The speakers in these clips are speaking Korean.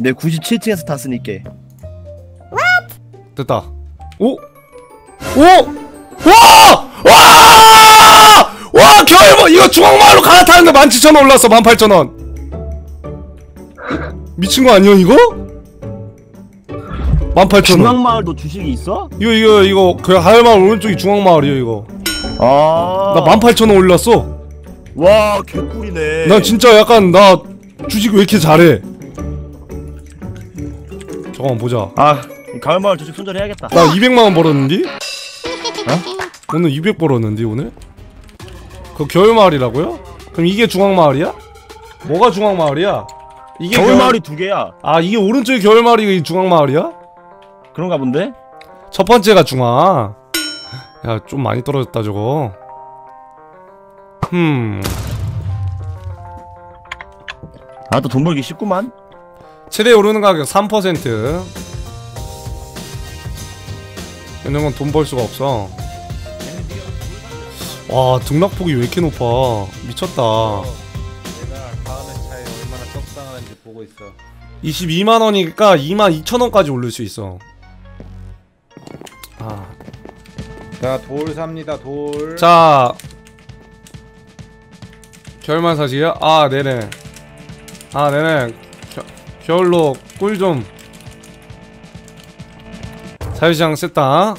내 97층에서 탔으니까. What? 됐다. 오? 오! 와! 와! 와! 겨울 이거 중앙마을로 갈아타는데 17,000원 올랐어. 18,000원. 미친 거 아니야 이거? 18,000원. 중앙마을도 주식이 있어? 이거 그 하늘마을 오른쪽이 중앙마을이야 이거. 아. 나 18,000원 올랐어. 와, 개꿀이네. 나 진짜 약간 나 주식 왜 이렇게 잘해? 잠깐만 보자. 아, 가을마을 주식 손절해야겠다. 나 200만원 벌었는데? 어? 오늘 200 벌었는데 오늘? 그 겨울마을이라고요? 그럼 이게 중앙마을이야? 뭐가 중앙마을이야? 이게 겨울마을이 두 개야. 아, 이게 오른쪽이 겨울마을이 중앙마을이야? 그런가 본데? 첫 번째가 중앙. 야, 좀 많이 떨어졌다 저거. 아, 또 돈 벌기 쉽구만. 최대 오르는 가격 3%. 이런 건 돈 벌 수가 없어. 와, 등락폭이 왜 이렇게 높아. 미쳤다. 내가 다음에 차에 얼마나 떡상하는지 보고 있어. 22만원이니까 22,000원까지 올릴 수 있어. 아. 자, 돌 삽니다, 돌. 자. 겨울만 사시게요? 아, 네네. 아, 네네. 겨울로 꿀 좀. 사유시장 셌다.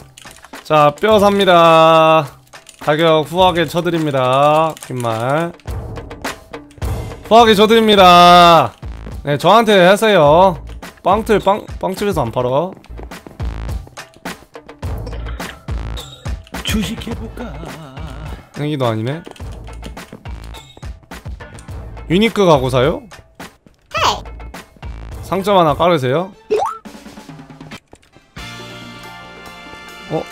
자, 뼈 삽니다. 가격 후하게 쳐드립니다. 긴말 후하게 쳐드립니다. 네, 저한테 하세요. 빵틀, 빵틀에서 안 팔어. 주식해볼까? 생기도 아니네. 유니크 가고 사요? 상점 하나 깔으세요? 어?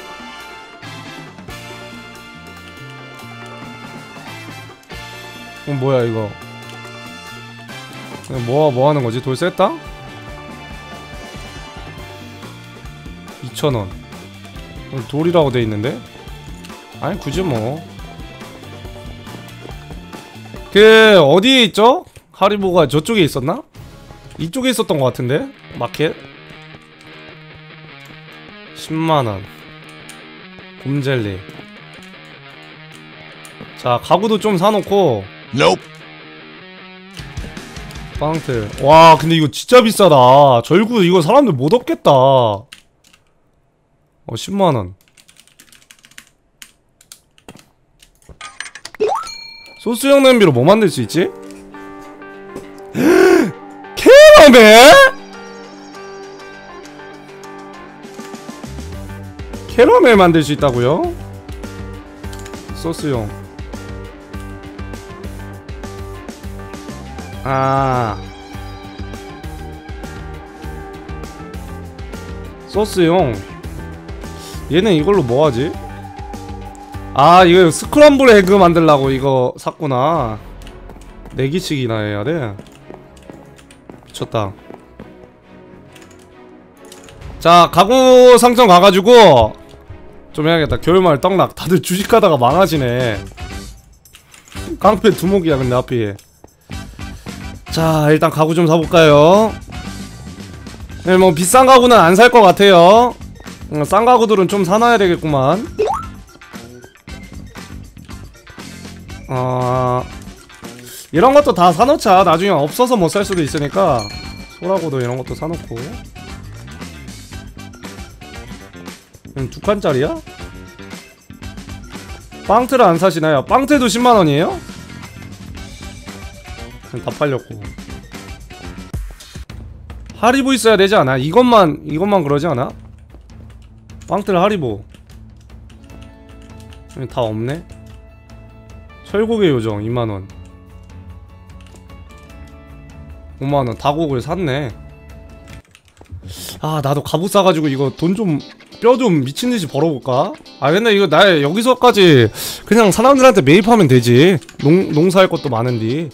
뭐야 이거? 뭐 하는 거지? 돌 셌다? 2,000원. 돌이라고 돼 있는데? 아니 굳이 뭐. 그 어디에 있죠? 하리보가 저쪽에 있었나? 이쪽에 있었던 것 같은데? 마켓? 10만원 곰젤리. 자, 가구도 좀 사놓고. Nope. 빵틀. 와, 근데 이거 진짜 비싸다. 절구 이거 사람들 못 얻겠다. 10만원 소스형 냄비로 뭐 만들 수 있지? 캐러멜? 캐러멜 만들 수 있다고요? 소스용. 아, 소스용. 얘는 이걸로 뭐하지? 아, 이거 스크럼블 에그 만들라고 이거 샀구나. 4개씩이나 해야 돼. 미쳤다. 자, 가구 상점 가가지고 좀 해야겠다. 겨울마을 떡락. 다들 주식하다가 망하시네. 깡패 두목이야 근데 앞이. 자, 일단 가구 좀 사볼까요? 네, 뭐 비싼 가구는 안 살 것 같아요. 싼 가구들은 좀 사놔야 되겠구만. 이런 것도 다 사놓자. 나중에 없어서 못 살 수도 있으니까. 소라고도 이런 것도 사놓고. 두 칸짜리야? 빵틀을 안 사시나요? 빵틀도 10만원이에요? 다 팔렸고. 하리보 있어야 되지 않아? 이것만 그러지 않아? 빵틀 하리보. 다 없네? 철곡의 요정 2만원 5만원 다곡을 샀네. 아, 나도 가구 싸가지고 이거 돈 좀 뼈 좀 미친듯이 벌어볼까? 아, 근데 이거 나 여기서까지 그냥 사람들한테 매입하면 되지. 농사할 것도 많은디.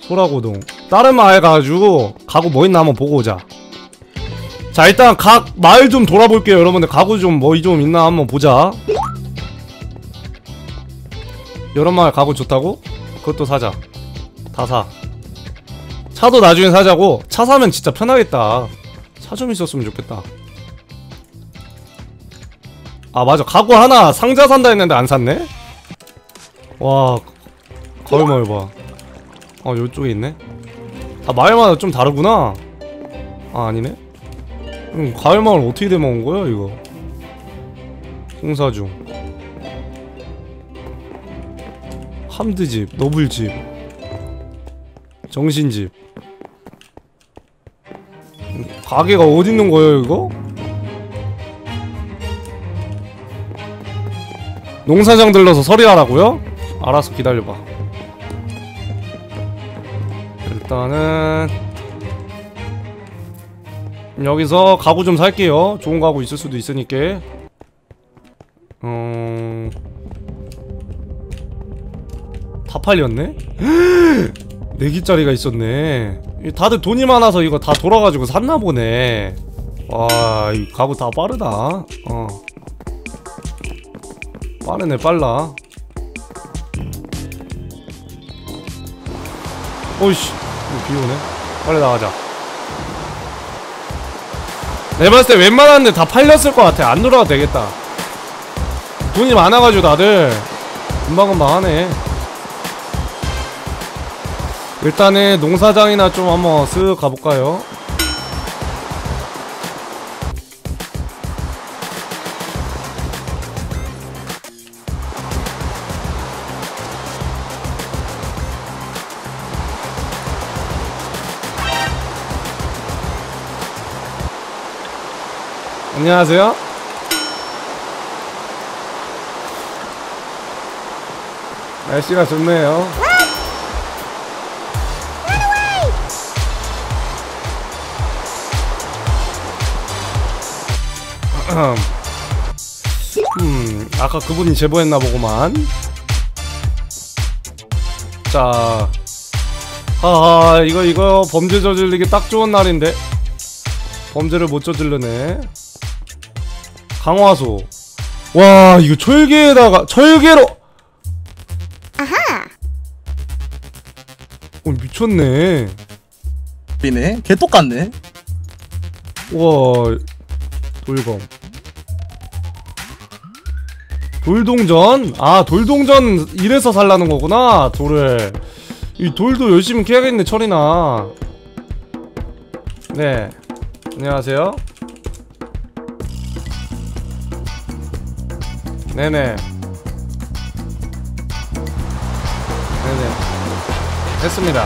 소라고동 다른 마을 가가지고 가구 뭐 있나 한번 보고 오자. 자, 일단 각 마을 좀 돌아볼게요 여러분들. 가구 좀 뭐 좀 있나 한번 보자. 여러 마을 가구 좋다고? 그것도 사자. 다 사. 차도 나중에 사자고. 차 사면 진짜 편하겠다. 차 좀 있었으면 좋겠다. 아 맞아, 가구 하나 상자 산다 했는데 안 샀네? 와 거울 마을 봐. 어 요쪽에 있네. 아 마을마다 좀 다르구나. 아 아니네. 그럼 가을 마을 어떻게 돼 먹은 거야 이거? 공사 중. 함드집, 너블집, 정신집. 가게가 어디 있는 거예요 이거? 농사장 들러서 서리하라고요? 알아서 기다려봐. 일단은 여기서 가구 좀 살게요. 좋은 가구 있을 수도 있으니까. 다 팔렸네? 내기짜리가 있었네. 다들 돈이 많아서 이거 다 돌아가지고 샀나보네. 와, 이 가구 다 빠르다. 빠르네, 빨라. 오이씨, 비 오네. 빨리 나가자. 내가 봤을 때 웬만한 데 다 팔렸을 것 같아. 안 돌아가도 되겠다. 돈이 많아가지고 다들 금방금방 하네. 일단은 농사장이나 좀 한번 쓱 가볼까요? 안녕하세요. 날씨가 좋네요. 아까 그분이 제보했나 보구만. 자, 하하, 이거 범죄 저질리기 딱 좋은 날인데 범죄를 못 저질르네. 강화소. 와, 이거 철개에다가 철개로. 아하. 오, 미쳤네. 비네, 개 똑같네. 우와, 돌검. 돌동전? 아 돌동전 이래서 살라는 거구나 돌을. 이 돌도 열심히 캐야겠네 철이나. 네 안녕하세요. 네네 네네 했습니다.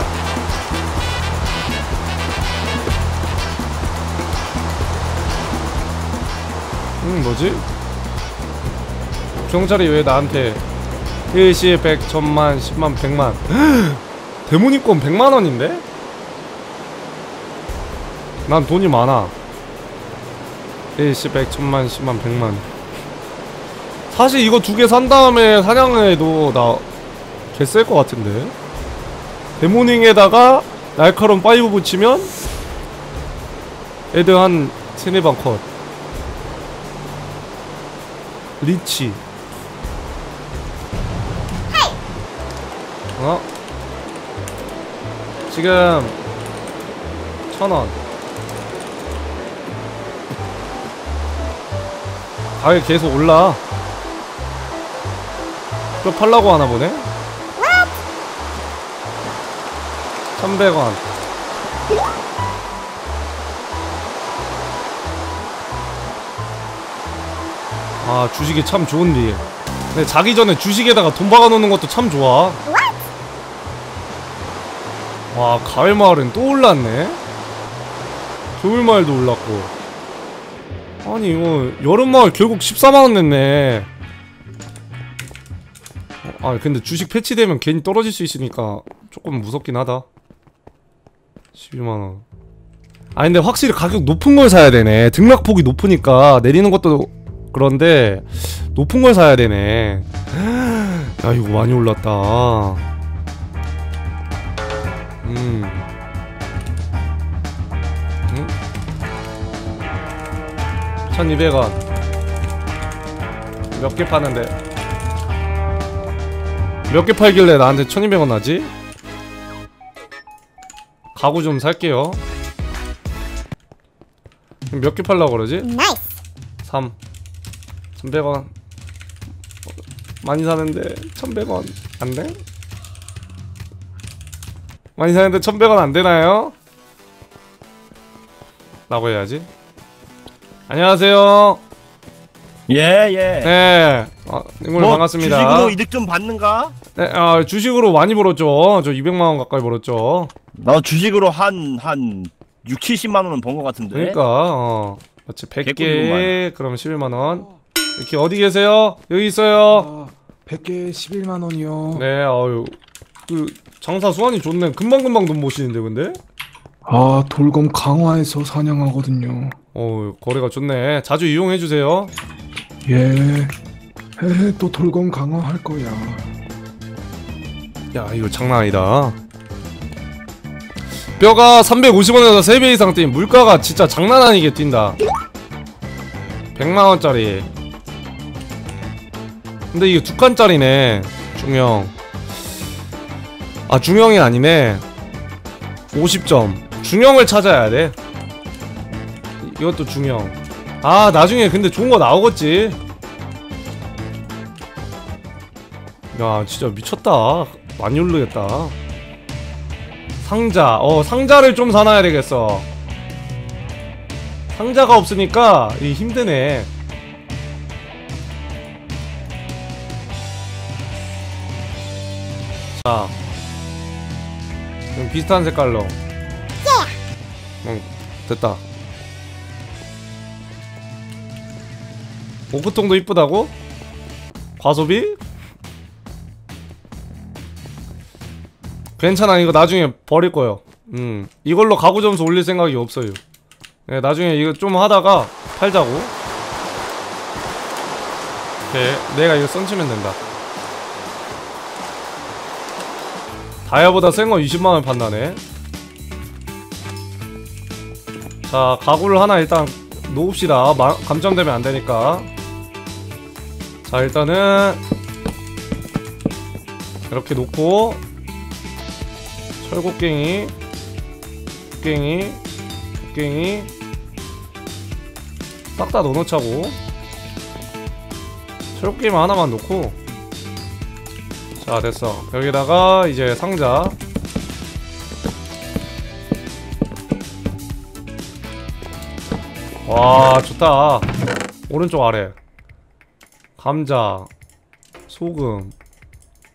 뭐지? 경찰이 왜 나한테 1시 100, 1000만, 10만, 100만. 대문입권 100만원인데? 난 돈이 많아. 1시 100, 1000만, 10만, 100만. 사실 이거 두 개 산 다음에 사냥해도 나 개 셀 것 같은데? 데모닝에다가 날카로운 5 붙이면 애들 한 3, 4방 컷. 리치. 어? 지금 1000원. 가격 계속 올라. 또 팔라고 하나 보네. 1100원. 아 주식이 참 좋은 일. 근데 자기 전에 주식에다가 돈 박아놓는 것도 참 좋아. 와 가을마을은 또 올랐네. 겨울마을도 올랐고. 아니 이거 여름마을 결국 14만원 냈네. 아 근데 주식 패치되면 괜히 떨어질 수 있으니까 조금 무섭긴 하다. 12만원. 아 근데 확실히 가격 높은 걸 사야 되네. 등락폭이 높으니까 내리는 것도 그런데 높은 걸 사야 되네. 야 이거 많이 올랐다. 응? 1200원. 몇 개 파는데? 몇 개 팔길래 나한테 1200원 하지? 가구 좀 살게요. 몇 개 팔라고 그러지? 나이스. 3 1,100원 많이 사는데 1,100원 안돼? 많이 사는데 1,100원 안되나요? 라고 해야지. 안녕하세요. 예예. 예. 네. 인물 반갑습니다. 주식으로 이득 좀 받는가? 네, 주식으로 많이 벌었죠. 저 200만원 가까이 벌었죠. 나 주식으로 한 6, 70만원은 번 것 같은데. 그러니까 마치 100개 그럼 11만원. 이렇게 어디 계세요? 여기 있어요. 100개 11만원이요 네. 아유, 그 장사 수완이 좋네. 금방금방 돈 모시는데. 근데 아, 돌검 강화해서 사냥하거든요. 어우, 거래가 좋네. 자주 이용해주세요. 예. 헤헤, 또 돌검 강화할 거야. 야, 이거 장난 아니다. 뼈가 350원에서 3배 이상 뛴 물가가 진짜 장난 아니게 뛴다. 100만원짜리. 근데 이게 두 칸짜리네. 중형. 아, 중형이 아니네. 50점. 중형을 찾아야 돼. 이것도 중형. 아, 나중에 근데 좋은 거 나오겠지. 야, 진짜 미쳤다. 많이 오르겠다. 상자. 상자를 좀 사놔야 되겠어. 상자가 없으니까 이 힘드네. 자, 비슷한 색깔로. 됐다. 오크통도 이쁘다고? 과소비? 괜찮아, 이거 나중에 버릴 거예요. 이걸로 가구 점수 올릴 생각이 없어요. 네, 나중에 이거 좀 하다가 팔자고. 네, 내가 이거 썬치면 된다. 다이아보다 센 거 20만원 판다네. 자, 가구를 하나 일단 놓읍시다. 감점되면 안 되니까. 자, 일단은 이렇게 놓고, 철곡갱이, 곡갱이, 곡갱이 딱 다 넣어놓자고. 철곡갱이 하나만 놓고. 자, 됐어. 여기다가 이제 상자. 와, 좋다. 오른쪽 아래 감자, 소금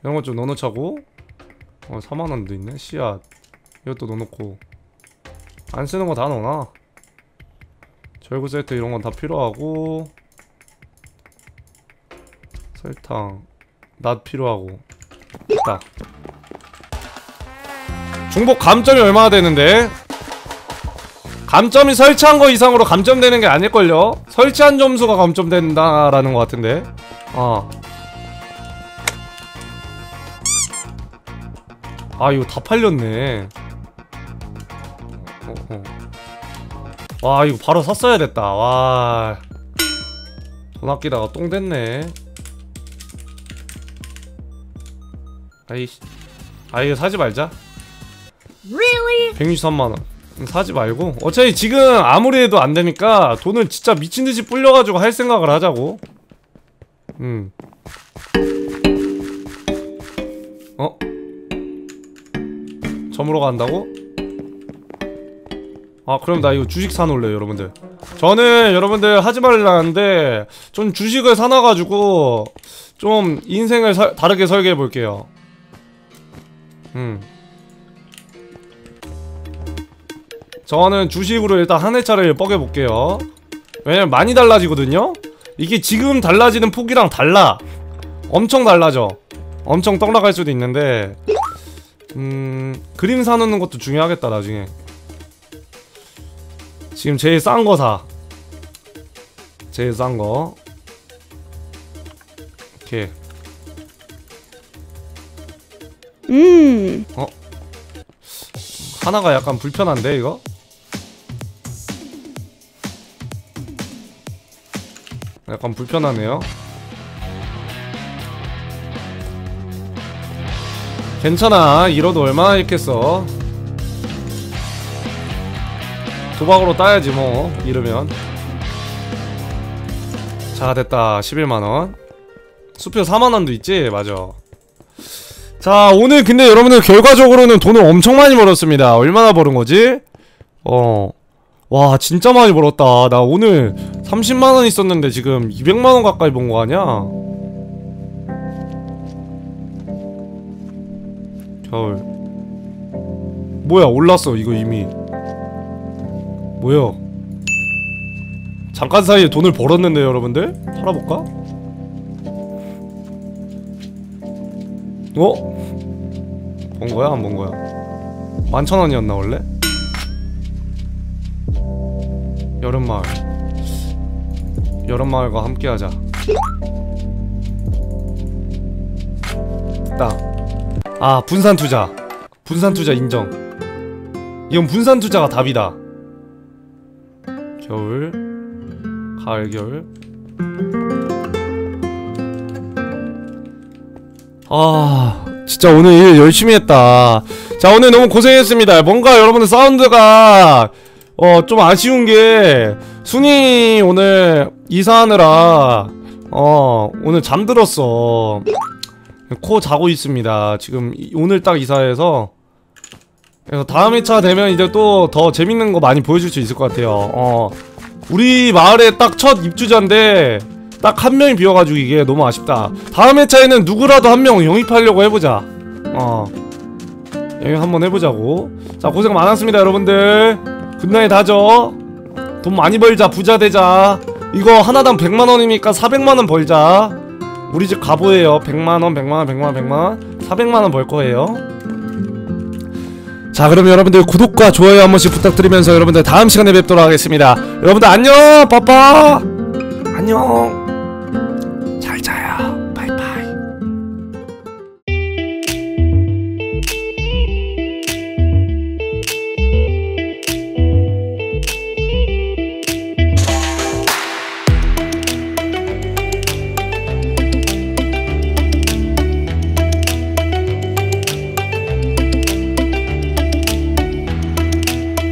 이런거 좀 넣어놓자고. 4만원도 있네. 씨앗 이것도 넣어놓고. 안쓰는거 다 넣어놔. 절구세트 이런건 다 필요하고. 설탕 낫 필요하고. 됐다. 중복 감점이 얼마나 되는데? 감점이 설치한 거 이상으로 감점되는 게 아닐걸요? 설치한 점수가 감점된다라는 것 같은데. 아, 이거 다 팔렸네. 와, 이거 바로 샀어야 됐다. 와, 돈 아끼다가 똥 됐네. 아이씨. 아, 이거 사지 말자. 163만원 사지 말고. 어차피 지금 아무리 해도 안 되니까 돈을 진짜 미친듯이 불려가지고 할 생각을 하자고. 점으로 간다고? 아, 그럼 나 이거 주식 사놓을래요, 여러분들. 저는 여러분들 하지 말라는데 좀 주식을 사놔가지고 좀 인생을 다르게 설계해볼게요. 저는 주식으로 일단 한 회차를 뻐개볼게요. 왜냐면 많이 달라지거든요? 이게 지금 달라지는 폭이랑 달라. 엄청 달라져. 엄청 떡락할 수도 있는데. 그림 사놓는 것도 중요하겠다, 나중에. 지금 제일 싼 거 사. 제일 싼 거. 오케이. 하나가 약간 불편한데, 이거? 약간 불편하네요. 괜찮아, 이러도 얼마나 있겠어. 도박으로 따야지 뭐 이러면. 자 됐다 11만원 수표 4만원도 있지? 맞아. 자 오늘 근데 여러분들 결과적으로는 돈을 엄청 많이 벌었습니다. 얼마나 벌은거지? 와 진짜 많이 벌었다. 나 오늘 30만원 있었는데 지금 200만원 가까이 번거 아냐? 겨울 뭐야 올랐어 이거 이미. 뭐야 잠깐 사이에 돈을 벌었는데 여러분들? 팔아볼까? 어? 번거야? 안 번거야? 11,000원이었나 원래? 여름마을 여름마을과 함께하자. 됐다. 아 분산투자 분산투자 인정. 이건 분산투자가 답이다. 겨울 가을 겨울. 아 진짜 오늘 일 열심히 했다. 자 오늘 너무 고생했습니다. 뭔가 여러분들 사운드가 좀 아쉬운게 순이 오늘 이사하느라 오늘 잠들었어. 코 자고 있습니다 지금. 오늘 딱 이사해서. 그래서 다음 회차 되면 이제 또 더 재밌는 거 많이 보여줄 수 있을 것 같아요. 우리 마을에 딱 첫 입주자인데 딱 한 명이 비어가지고 이게 너무 아쉽다. 다음 회차에는 누구라도 한 명 영입하려고 해보자. 영입 한번 해보자고. 자 고생 많았습니다 여러분들. 굿나잇 하죠. 돈 많이 벌자. 부자 되자. 이거 하나당 100만원이니까 400만원 벌자. 우리 집 가보예요. 100만원 100만원 100만원 100만원 400만원 벌거예요. 자 그럼 여러분들 구독과 좋아요 한 번씩 부탁드리면서 여러분들 다음 시간에 뵙도록 하겠습니다. 여러분들 안녕. 빠빠 안녕.